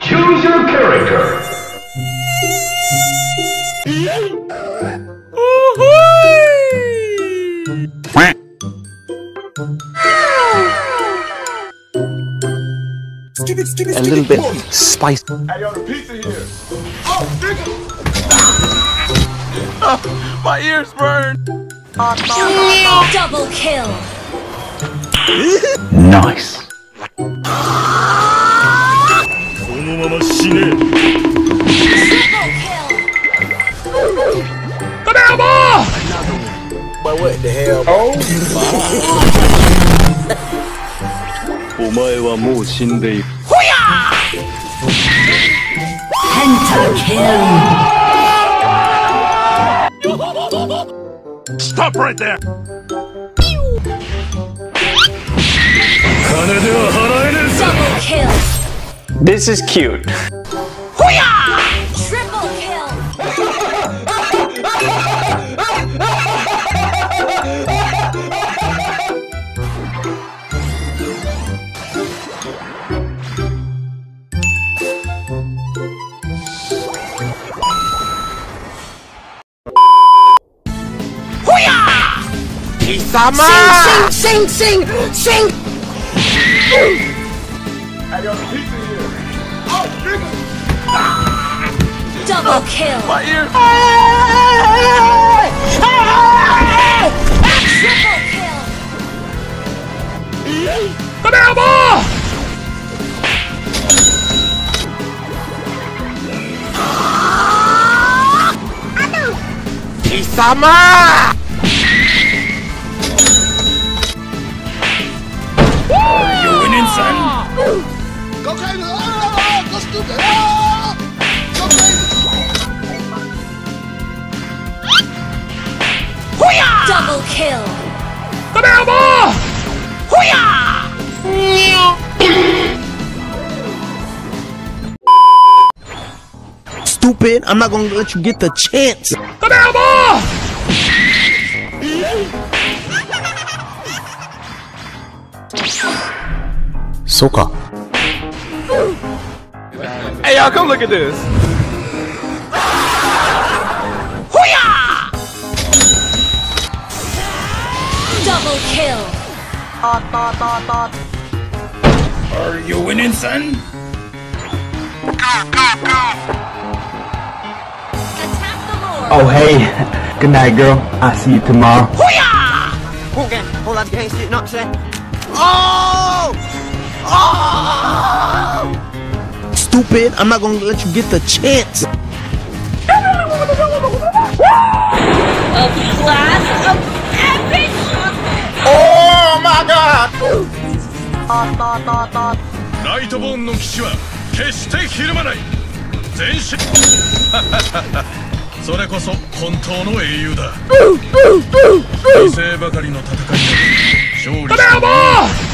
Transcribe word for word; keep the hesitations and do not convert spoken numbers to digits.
Choose your character. A little bit spicy. I got a pizza here. Oh, nigga! Oh, my ears burn. Oh, no, no, no. Double kill. Nice. But what the hell? Oh. Pentakill! Stop right there! Double kill! This is cute. Hoo-yah! Triple kill! Sama! Sing, sing, sing, sing, sing! I got a pizza here. Oh, nigga! Double kill! My ears! Triple kill! The ball! Sama! Double kill. The ball. Stupid! I'm not gonna let you get the chance. The ball. Soka. Hey y'all, come look at this. Double kill. Hot, hot, hot, hot. Are you winning, son? Attack the Lord. Oh hey, good night, girl. I'll see you tomorrow. Hoo-yah! Okay, hold on, can't see it, not say. Oh! Oh! Stupid! I'm not gonna let you get the chance. A blast of epic. Oh my god! Ooh, ooh, ooh, ooh.